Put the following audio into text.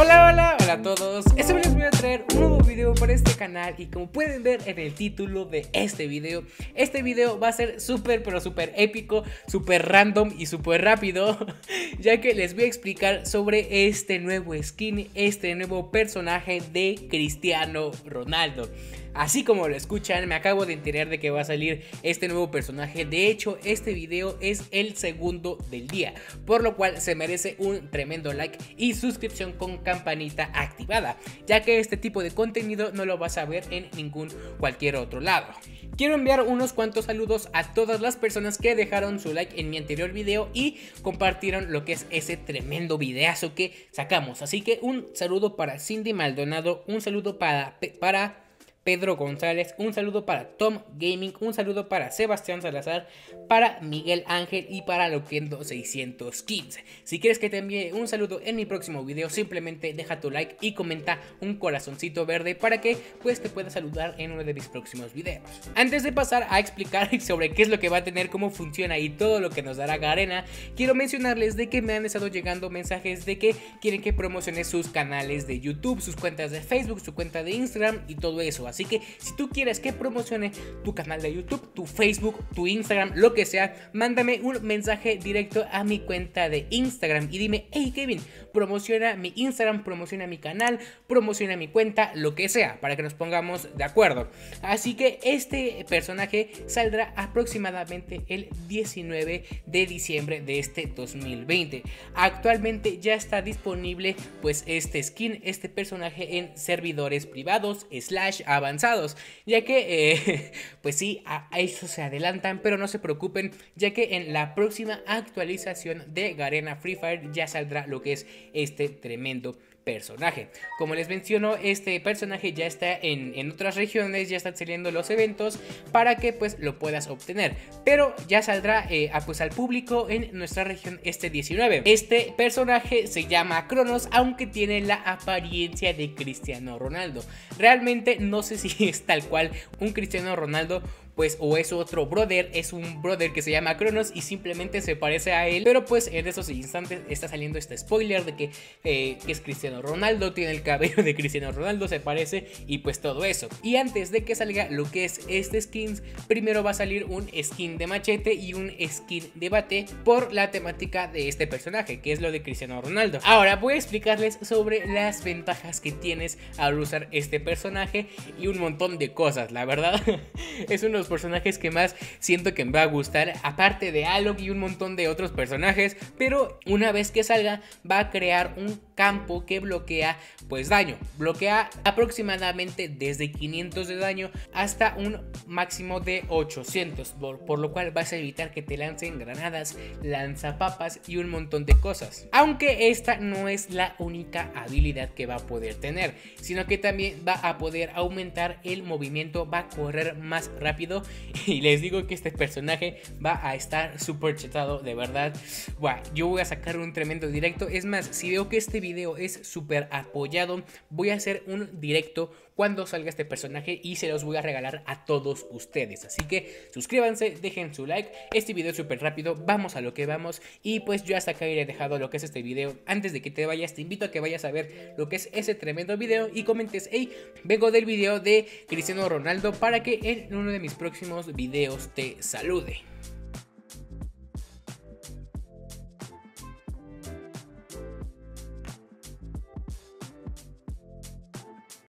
Hola a todos, este video les voy a traer un nuevo video para este canal y como pueden ver en el título de este video va a ser súper pero súper épico, súper random y súper rápido, ya que les voy a explicar sobre este nuevo skin, este nuevo personaje de Cristiano Ronaldo. Así como lo escuchan, me acabo de enterar de que va a salir este nuevo personaje. De hecho, este video es el segundo del día, por lo cual se merece un tremendo like y suscripción con campanita activada, ya que este tipo de contenido no lo vas a ver en cualquier otro lado. Quiero enviar unos cuantos saludos a todas las personas que dejaron su like en mi anterior video y compartieron lo que es ese tremendo videazo que sacamos. Así que un saludo para Cindy Maldonado, un saludo para Pedro González, un saludo para Tom Gaming, un saludo para Sebastián Salazar, para Miguel Ángel y para Loquendo 615. Si quieres que te envíe un saludo en mi próximo video, simplemente deja tu like y comenta un corazoncito verde para que pues te pueda saludar en uno de mis próximos videos. Antes de pasar a explicar sobre qué es lo que va a tener, cómo funciona y todo lo que nos dará Garena, quiero mencionarles de que me han estado llegando mensajes de que quieren que promocione sus canales de YouTube, sus cuentas de Facebook, su cuenta de Instagram y todo eso. Así que si tú quieres que promocione tu canal de YouTube, tu Facebook, tu Instagram, lo que sea, mándame un mensaje directo a mi cuenta de Instagram y dime: hey Kevin, promociona mi Instagram, promociona mi canal, promociona mi cuenta, lo que sea, para que nos pongamos de acuerdo. Así que este personaje saldrá aproximadamente el 19 de diciembre de este 2020. Actualmente ya está disponible pues este skin, este personaje en servidores privados / avanzados, ya que pues sí, a eso se adelantan, pero no se preocupen, ya que en la próxima actualización de Garena Free Fire ya saldrá lo que es este tremendo personaje. Como les menciono, este personaje ya está en otras regiones, ya están saliendo los eventos para que pues lo puedas obtener, pero ya saldrá pues al público en nuestra región este 19. Este personaje se llama Kronos, aunque tiene la apariencia de Cristiano Ronaldo. Realmente no sé si es tal cual un Cristiano Ronaldo, pues, o es otro brother, es un brother que se llama Kronos y simplemente se parece a él, pero pues en esos instantes está saliendo este spoiler de que es Cristiano Ronaldo, tiene el cabello de Cristiano Ronaldo, se parece y pues todo eso. Y antes de que salga lo que es este skin, primero va a salir un skin de machete y un skin de bate por la temática de este personaje, que es lo de Cristiano Ronaldo. Ahora voy a explicarles sobre las ventajas que tienes al usar este personaje y un montón de cosas, la verdad. Es unos personajes que más siento que me va a gustar, aparte de Alok y un montón de otros personajes, pero una vez que salga va a crear un campo que bloquea pues daño, bloquea aproximadamente desde 500 de daño hasta un máximo de 800, por lo cual vas a evitar que te lancen granadas, lanzapapas y un montón de cosas. Aunque esta no es la única habilidad que va a poder tener, sino que también va a poder aumentar el movimiento, va a correr más rápido. Y les digo que este personaje va a estar súper chetado, de verdad. Buah, yo voy a sacar un tremendo directo. Es más, si veo que este video es súper apoyado, voy a hacer un directo cuando salga este personaje y se los voy a regalar a todos ustedes. Así que suscríbanse, dejen su like. Este video es súper rápido, vamos a lo que vamos. Y pues yo hasta acá iré dejado lo que es este video. Antes de que te vayas, te invito a que vayas a ver lo que es ese tremendo video y comentes: hey, vengo del video de Cristiano Ronaldo, para que en uno de mis próximos videos te salude.